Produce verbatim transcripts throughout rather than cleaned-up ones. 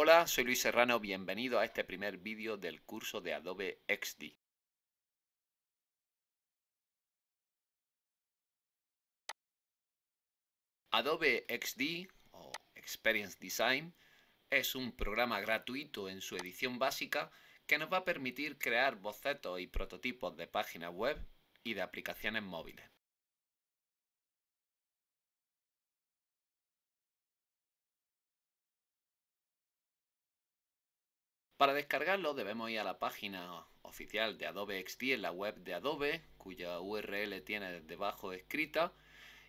Hola, soy Luis Serrano, bienvenido a este primer vídeo del curso de Adobe X D. Adobe X D o Experience Design es un programa gratuito en su edición básica que nos va a permitir crear bocetos y prototipos de páginas web y de aplicaciones móviles. Para descargarlo debemos ir a la página oficial de Adobe X D en la web de Adobe, cuya U R L tiene debajo escrita,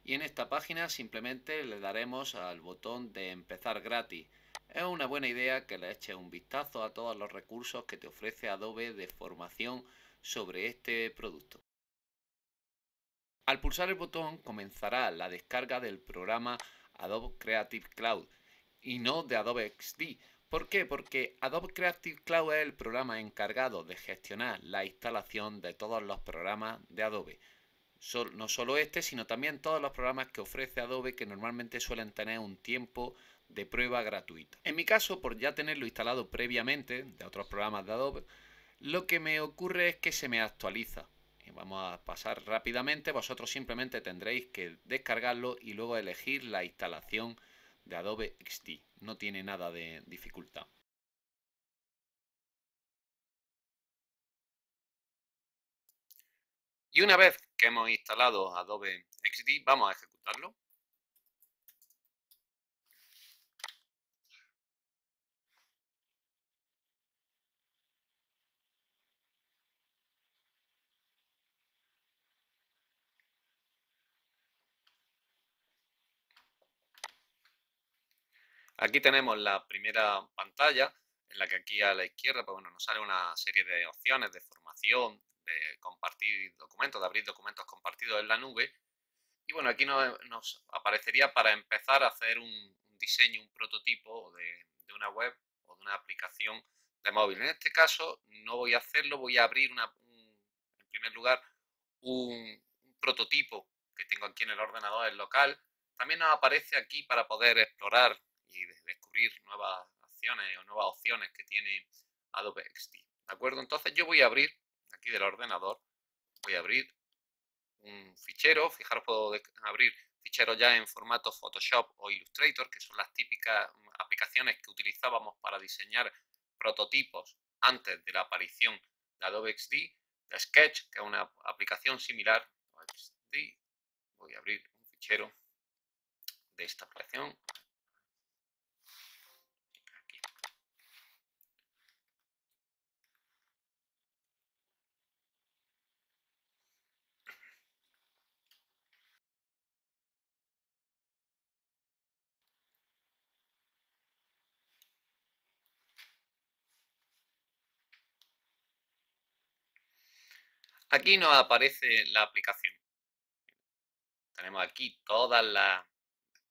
y en esta página simplemente le daremos al botón de empezar gratis. Es una buena idea que le eches un vistazo a todos los recursos que te ofrece Adobe de formación sobre este producto. Al pulsar el botón comenzará la descarga del programa Adobe Creative Cloud y no de Adobe X D. ¿Por qué? Porque Adobe Creative Cloud es el programa encargado de gestionar la instalación de todos los programas de Adobe. No solo este, sino también todos los programas que ofrece Adobe, que normalmente suelen tener un tiempo de prueba gratuita. En mi caso, por ya tenerlo instalado previamente de otros programas de Adobe, lo que me ocurre es que se me actualiza. Y vamos a pasar rápidamente, vosotros simplemente tendréis que descargarlo y luego elegir la instalación de Adobe X D. No tiene nada de dificultad. Y una vez que hemos instalado Adobe X D, vamos a ejecutarlo. Aquí tenemos la primera pantalla en la que aquí a la izquierda pues bueno, nos sale una serie de opciones de formación, de compartir documentos, de abrir documentos compartidos en la nube. Y bueno, aquí nos, nos aparecería para empezar a hacer un, un diseño, un prototipo de, de una web o de una aplicación de móvil. En este caso no voy a hacerlo, voy a abrir una, un, en primer lugar un, un prototipo que tengo aquí en el ordenador, el local. También nos aparece aquí para poder explorar y de descubrir nuevas acciones o nuevas opciones que tiene Adobe X D. ¿De acuerdo? Entonces yo voy a abrir, aquí del ordenador, voy a abrir un fichero. Fijaros, puedo abrir ficheros ya en formato Photoshop o Illustrator, que son las típicas aplicaciones que utilizábamos para diseñar prototipos antes de la aparición de Adobe X D. De Sketch, que es una aplicación similar a X D. Voy a abrir un fichero de esta aplicación. Aquí nos aparece la aplicación. Tenemos aquí todas las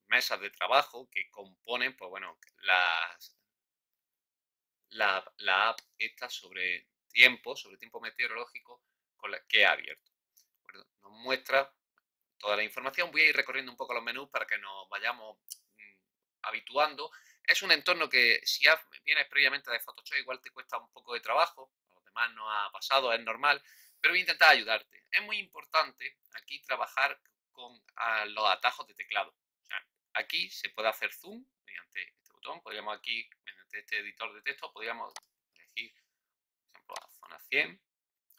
mesas de trabajo que componen, pues bueno, las, la, la app esta sobre tiempo, sobre tiempo meteorológico con la que he abierto. Nos muestra toda la información. Voy a ir recorriendo un poco los menús para que nos vayamos mmm, habituando. Es un entorno que si vienes previamente de Photoshop igual te cuesta un poco de trabajo. A los demás no ha pasado, es normal. Pero voy a intentar ayudarte. Es muy importante aquí trabajar con los atajos de teclado. O sea, aquí se puede hacer zoom mediante este botón. Podríamos aquí, mediante este editor de texto, podríamos elegir, por ejemplo, la zona cien.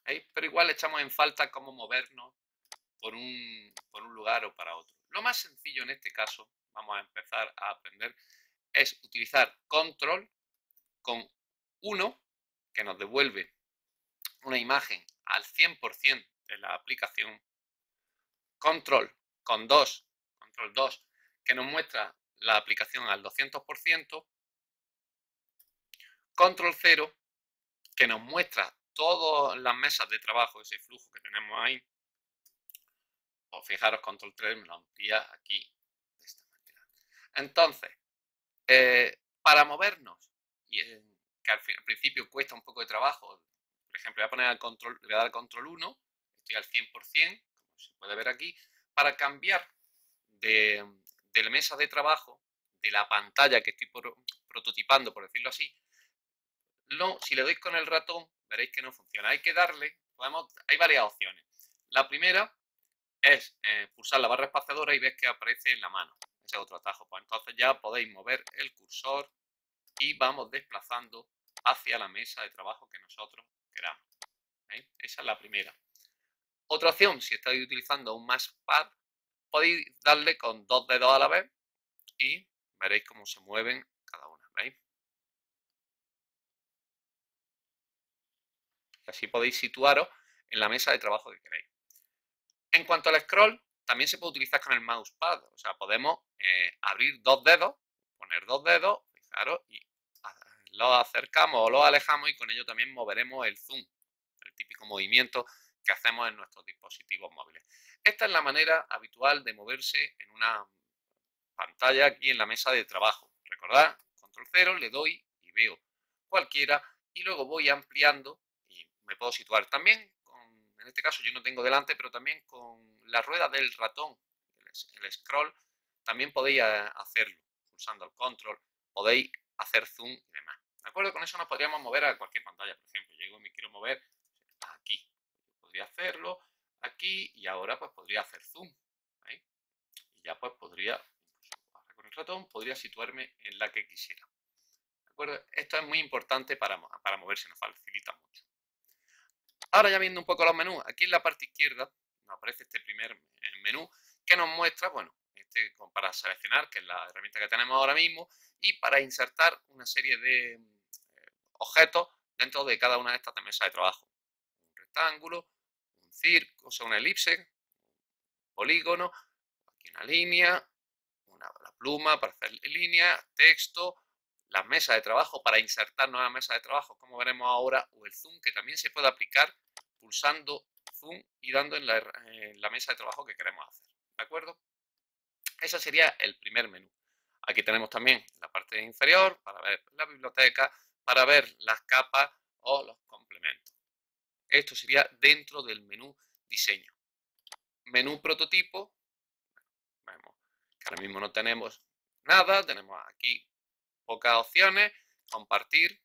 ¿Veis? Pero igual echamos en falta cómo movernos por un, por un lugar o para otro. Lo más sencillo en este caso, vamos a empezar a aprender, es utilizar control con uno, que nos devuelve una imagen al cien por ciento de la aplicación, control con dos, control dos, que nos muestra la aplicación al doscientos por ciento, control cero, que nos muestra todas las mesas de trabajo, ese flujo que tenemos ahí, o fijaros, control tres me lo amplía aquí de esta manera. Entonces, eh, para movernos, y, eh, que al, al principio cuesta un poco de trabajo. Por ejemplo, voy a poner al control, le voy a dar al control uno, estoy al cien por ciento, como se puede ver aquí, para cambiar de, de mesa de trabajo, de la pantalla que estoy por, prototipando, por decirlo así, lo, si le doy con el ratón, veréis que no funciona. Hay que darle, podemos, hay varias opciones. La primera es eh, pulsar la barra espaciadora y ves que aparece en la mano. Ese es otro atajo. Pues entonces ya podéis mover el cursor y vamos desplazando hacia la mesa de trabajo que nosotros queramos. ¿Veis? Esa es la primera. Otra opción, si estáis utilizando un mousepad, podéis darle con dos dedos a la vez y veréis cómo se mueven cada una. ¿Veis? Y así podéis situaros en la mesa de trabajo que queréis. En cuanto al scroll, también se puede utilizar con el mousepad. O sea, podemos eh, abrir dos dedos, poner dos dedos, fijaros, y los acercamos o los alejamos y con ello también moveremos el zoom, el típico movimiento que hacemos en nuestros dispositivos móviles. Esta es la manera habitual de moverse en una pantalla aquí en la mesa de trabajo. Recordad, control cero, le doy y veo cualquiera y luego voy ampliando y me puedo situar también. Con, en este caso yo no tengo delante, pero también con la rueda del ratón, el scroll, también podéis hacerlo pulsando el control, podéis hacer zoom y demás. ¿De acuerdo? Con eso nos podríamos mover a cualquier pantalla. Por ejemplo, yo digo, me quiero mover aquí. Podría hacerlo aquí y ahora pues podría hacer zoom. ¿Veis? Y ya pues podría, pues, con el ratón, podría situarme en la que quisiera. ¿De acuerdo? Esto es muy importante para, para moverse, nos facilita mucho. Ahora ya viendo un poco los menús, aquí en la parte izquierda nos aparece este primer menú que nos muestra, bueno, este para seleccionar, que es la herramienta que tenemos ahora mismo, y para insertar una serie de eh, objetos dentro de cada una de estas mesas de trabajo. Un rectángulo, un círculo, o sea, una elipse, un polígono, aquí una línea, una la pluma para hacer líneas, texto, las mesas de trabajo para insertar nuevas mesas de trabajo, como veremos ahora, o el zoom, que también se puede aplicar pulsando zoom y dando en la, en la mesa de trabajo que queremos hacer. ¿De acuerdo? Ese sería el primer menú. Aquí tenemos también la parte inferior para ver la biblioteca, para ver las capas o los complementos. Esto sería dentro del menú diseño. Menú prototipo. Vemos que ahora mismo no tenemos nada. Tenemos aquí pocas opciones. Compartir,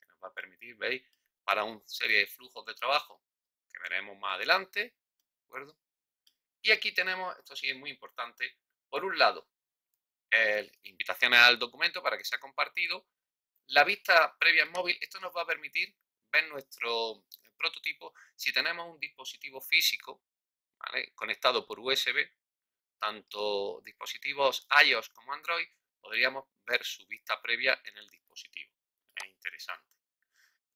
que nos va a permitir, veis, para una serie de flujos de trabajo que veremos más adelante. ¿De acuerdo? Y aquí tenemos, esto sí es muy importante, por un lado, eh, invitaciones al documento para que sea compartido. La vista previa en móvil, esto nos va a permitir ver nuestro prototipo si tenemos un dispositivo físico, ¿vale?, conectado por U S B, tanto dispositivos iOS como Android, podríamos ver su vista previa en el dispositivo. Es interesante.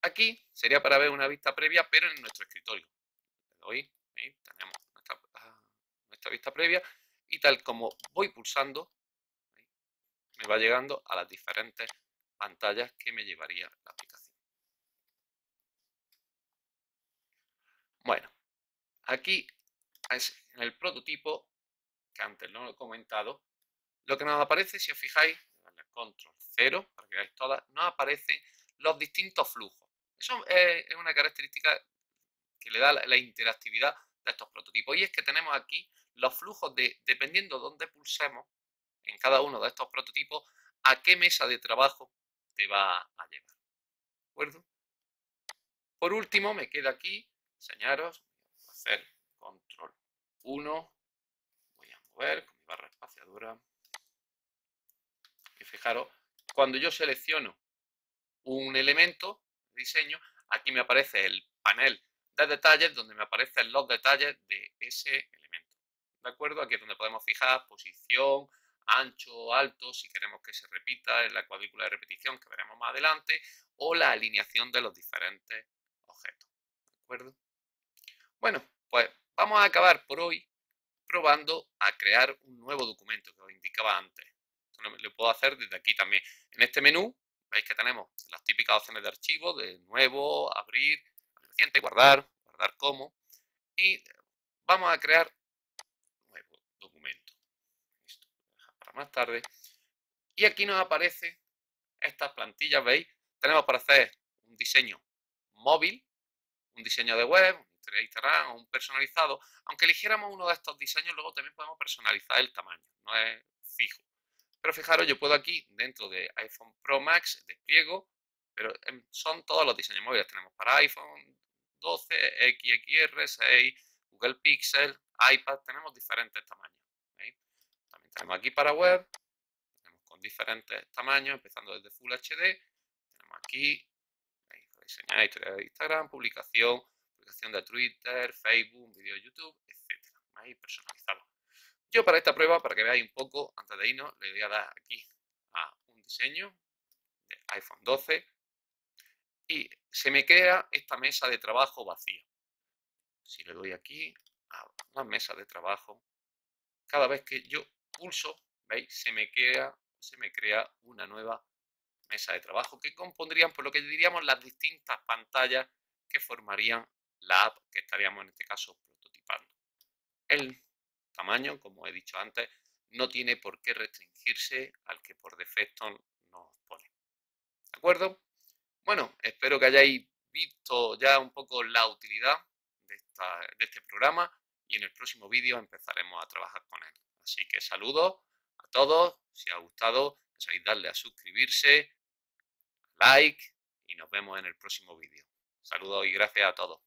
Aquí sería para ver una vista previa, pero en nuestro escritorio. Le doy, ahí tenemos nuestra, nuestra vista previa. Y tal como voy pulsando, me va llegando a las diferentes pantallas que me llevaría la aplicación. Bueno, aquí es en el prototipo, que antes no lo he comentado, lo que nos aparece, si os fijáis, control cero, para que veáis todas, nos aparecen los distintos flujos. Eso es una característica que le da la interactividad de estos prototipos. Y es que tenemos aquí los flujos de, dependiendo de dónde pulsemos en cada uno de estos prototipos, a qué mesa de trabajo te va a llevar. ¿De acuerdo? Por último, me queda aquí, señaros, voy a hacer control uno, voy a mover con mi barra espaciadora. Y fijaros, cuando yo selecciono un elemento de diseño, aquí me aparece el panel de detalles, donde me aparecen los detalles de ese elemento. ¿De acuerdo? Aquí es donde podemos fijar posición, ancho, alto, si queremos que se repita en la cuadrícula de repetición que veremos más adelante, o la alineación de los diferentes objetos. ¿De acuerdo? Bueno, pues vamos a acabar por hoy probando a crear un nuevo documento que os indicaba antes. Esto lo, lo puedo hacer desde aquí también. En este menú veis que tenemos las típicas opciones de archivo, de nuevo, abrir, reciente, guardar, guardar como, y vamos a crear documento. Esto lo voy a dejar para más tarde. Y aquí nos aparecen estas plantillas, ¿veis? Tenemos para hacer un diseño móvil, un diseño de web, un Instagram o un personalizado. Aunque eligiéramos uno de estos diseños, luego también podemos personalizar el tamaño, no es fijo. Pero fijaros, yo puedo aquí, dentro de iPhone Pro Max, despliego, pero son todos los diseños móviles. Tenemos para iPhone doce, equis equis erre, seis, Google Pixel, iPad, tenemos diferentes tamaños. ¿Veis? También tenemos aquí para web, tenemos con diferentes tamaños, empezando desde Full H D. Tenemos aquí, ¿veis? Diseñar historia de Instagram, publicación, publicación de Twitter, Facebook, vídeo de YouTube, etcétera. ¿Veis? Personalizado. Yo para esta prueba, para que veáis un poco, antes de irnos, le voy a dar aquí a un diseño de iPhone doce y se me queda esta mesa de trabajo vacía. Si le doy aquí a las mesas de trabajo, cada vez que yo pulso, ¿veis? Se me crea, se me crea una nueva mesa de trabajo que compondrían, por lo que diríamos, las distintas pantallas que formarían la app que estaríamos en este caso prototipando. El tamaño, como he dicho antes, no tiene por qué restringirse al que por defecto nos pone. ¿De acuerdo? Bueno, espero que hayáis visto ya un poco la utilidad de este programa y en el próximo vídeo empezaremos a trabajar con él. Así que saludos a todos, si os ha gustado, no sabéis darle a suscribirse, like y nos vemos en el próximo vídeo. Saludos y gracias a todos.